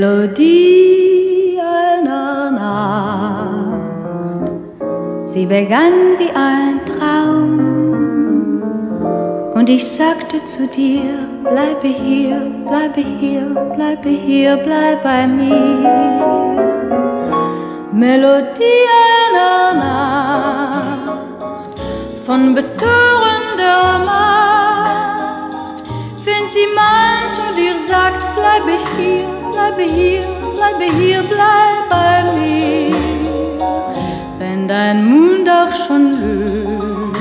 Melodie einer Nacht. Sie begann wie ein Traum und ich sagte zu dir, bleibe hier, bleibe hier, bleibe hier, bleib bei mir. Melodie einer Nacht von betörender Macht, wenn sie meint und ihr sagt, bleibe hier, bleibe hier, bleibe hier, bleib bei mir. Wenn dein Mund auch schon lügt,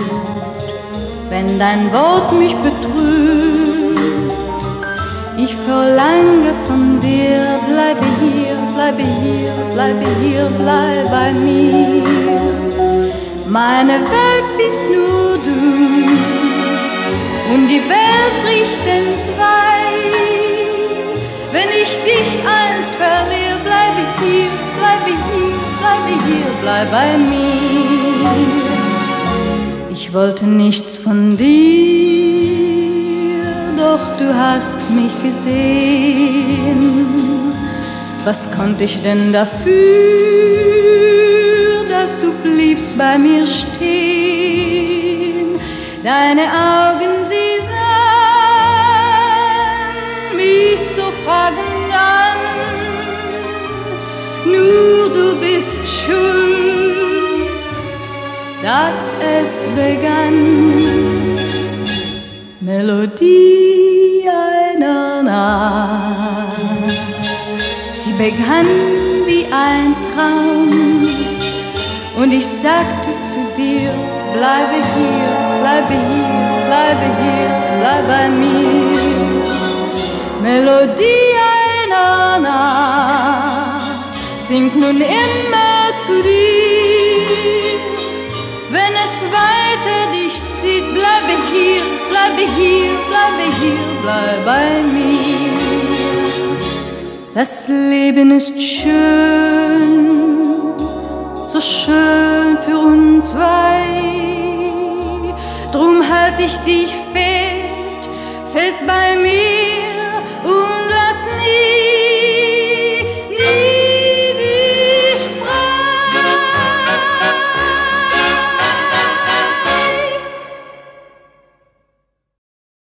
wenn dein Wort mich betrügt, ich verlange von dir, bleibe hier, bleibe hier, bleibe hier, bleib bei mir. Meine Welt bist nur du und die Welt bricht in zwei. Wenn ich dich einst verliere, bleibe hier, bleibe hier, bleibe hier, bleib bei mir. Ich wollte nichts von dir, doch du hast mich gesehen. Was konnte ich denn dafür, dass du bliebst bei mir stehen? Deine Augen, sie sahen mich so fragend an. Nur du bist schuld, dass es begann. Melodie einer Nacht. Sie begann wie ein Traum und ich sagte zu dir, bleibe hier, bleibe hier, bleibe hier, bleib bei mir. Melodie einer Nacht singt nun immer zu dir. Wenn es weiter dich zieht, bleibe hier, bleibe hier, bleibe hier, bleib bei mir. Das Leben ist schön, so schön für uns zwei. Drum halt ich dich fest, fest bei mir.